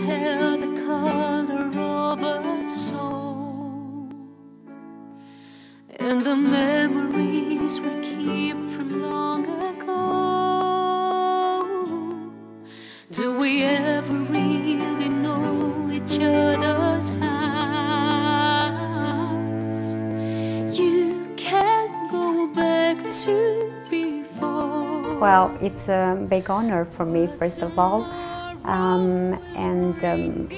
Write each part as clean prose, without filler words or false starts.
tell the color of a soul, and the memories we keep from long ago. Do we ever really know each other's hearts? You can't go back to before. Well, it's a big honor for me, first of all.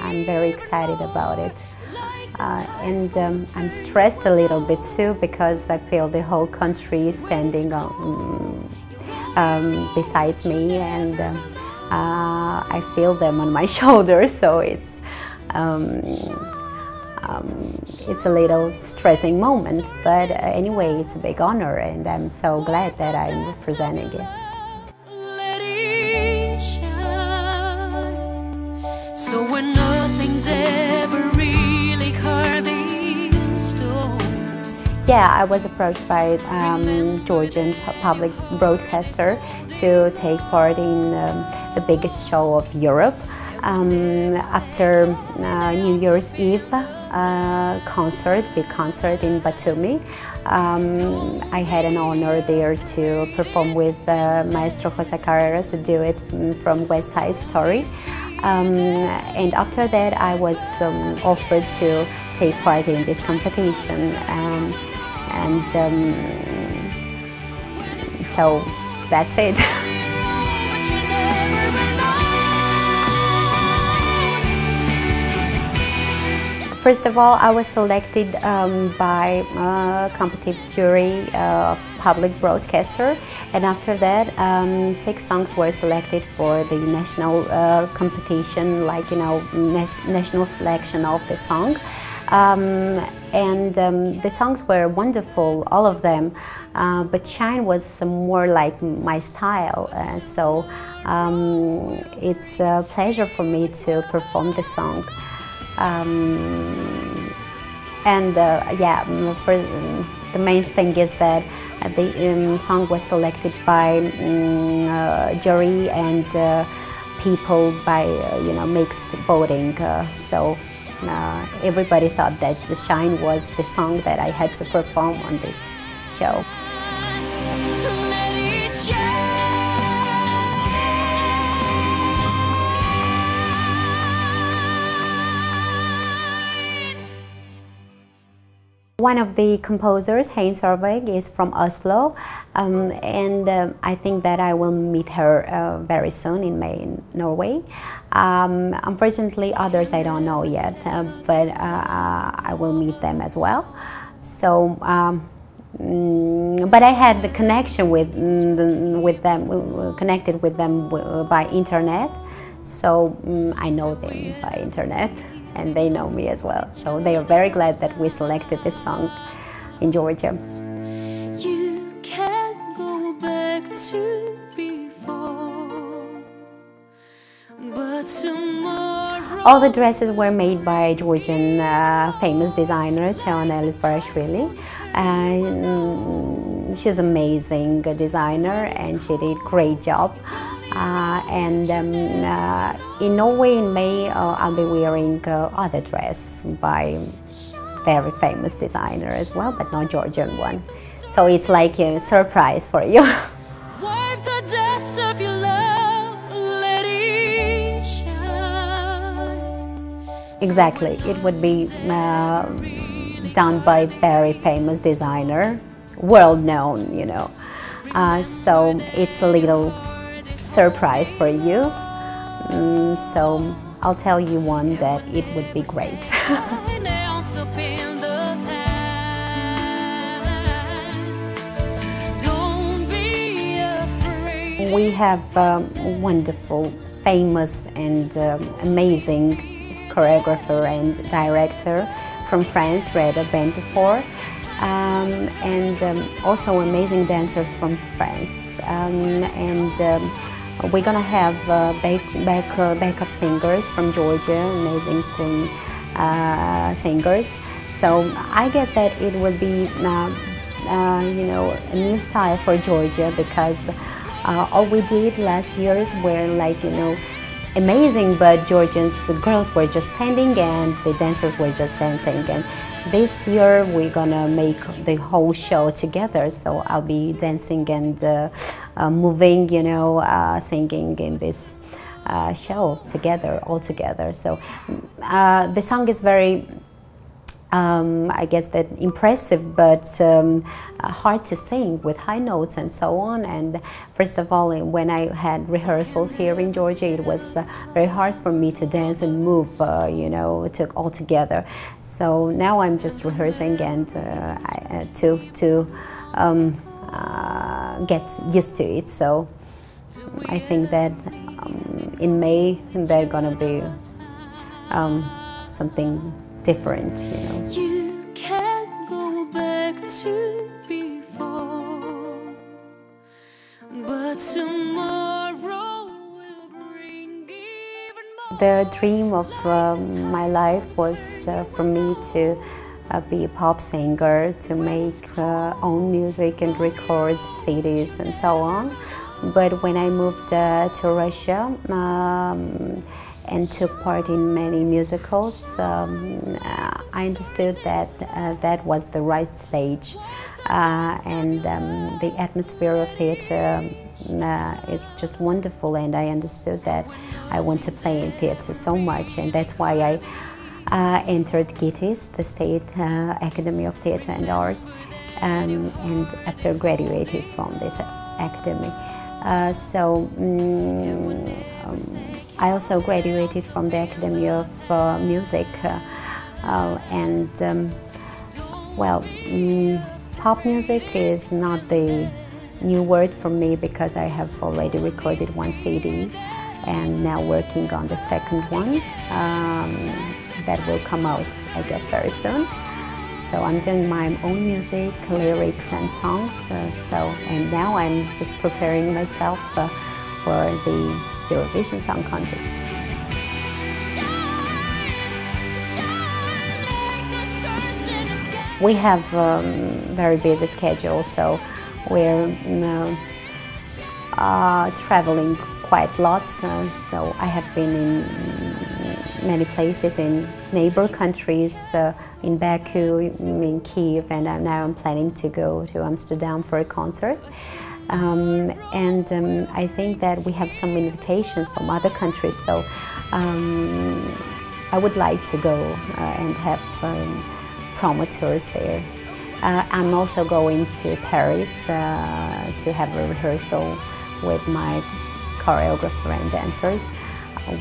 I'm very excited about it, I'm stressed a little bit too, because I feel the whole country standing besides me, and I feel them on my shoulders, so it's a little stressing moment, but anyway, it's a big honor, and I'm so glad that I'm representing it. So when nothing's ever really carved in stone. Yeah, I was approached by Georgian public broadcaster to take part in the biggest show of Europe after New Year's Eve big concert in Batumi. I had an honor there to perform with Maestro José Carreras, a duet from West Side Story. And after that, I was offered to take part in this competition, so that's it. First of all, I was selected by a competitive jury of public broadcaster, and after that 6 songs were selected for the national competition, like, you know, national selection of the song. The songs were wonderful, all of them, but Shine was more like my style, so it's a pleasure for me to perform the song. The main thing is that the song was selected by jury and people by mixed voting, so everybody thought that the Shine was the song that I had to perform on this show. One of the composers, Heinz Herweg, is from Oslo, I think that I will meet her very soon in Maine, Norway. Unfortunately, others I don't know yet, but I will meet them as well. So, but I had the connection with them by internet, so I know them by internet. And they know me as well, so they are very glad that we selected this song in Georgia. You can't go back to before, but tomorrow. All the dresses were made by Georgian famous designer Theona Elisbarashvili. She's an amazing designer, and she did a great job. In Norway, in May, I'll be wearing other dress by very famous designer as well, but not Georgian one. So it's like a surprise for you. Wipe the dust of your love, let it shine. Exactly, it would be done by a very famous designer, world known, so it's a little surprise for you, so I'll tell you one that it would be great. We have wonderful, famous and amazing choreographer and director from France, Reda Bentefort, also amazing dancers from France, we're gonna have backup singers from Georgia, amazing singers. So I guess that it would be, a new style for Georgia, because all we did last years were like, amazing, but Georgians, the girls were just standing and the dancers were just dancing. And this year we're gonna make the whole show together, so I'll be dancing and moving, you know, singing in this show together, all together. So the song is very, I guess, that impressive, but hard to sing with high notes and so on. And first of all, when I had rehearsals here in Georgia, it was very hard for me to dance and move, you know, all together. So now I'm just rehearsing and get used to it. So I think that in May they're gonna be something different, you know. You can't go back to before, but tomorrow will bring even more. The dream of my life was for me to be a pop singer, to make own music and record CDs and so on. But when I moved to Russia and took part in many musicals, I understood that that was the right stage, and the atmosphere of theatre is just wonderful, and I understood that I want to play in theatre so much, and that's why I entered GITIS, the State Academy of Theatre and Arts, and after graduated from this academy. I also graduated from the Academy of Music, and pop music is not the new word for me, because I have already recorded one CD and now working on the second one that will come out, I guess, very soon. So I'm doing my own music, lyrics and songs, and now I'm just preparing myself for the Eurovision Song Contest. We have a very busy schedule, so we're traveling quite a lot, so I have been in many places, in neighbor countries, in Baku, in Kiev, and now I'm planning to go to Amsterdam for a concert. I think that we have some invitations from other countries, so I would like to go and have promoters there. I'm also going to Paris to have a rehearsal with my choreographer and dancers,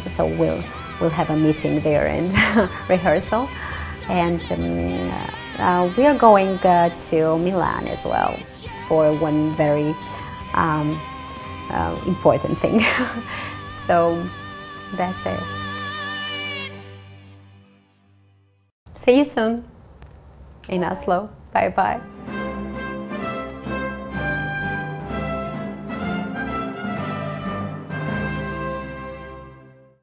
so we'll have a meeting there and rehearsal, and we are going to Milan as well for one very important thing. So that's it. See you soon in Oslo. Bye bye.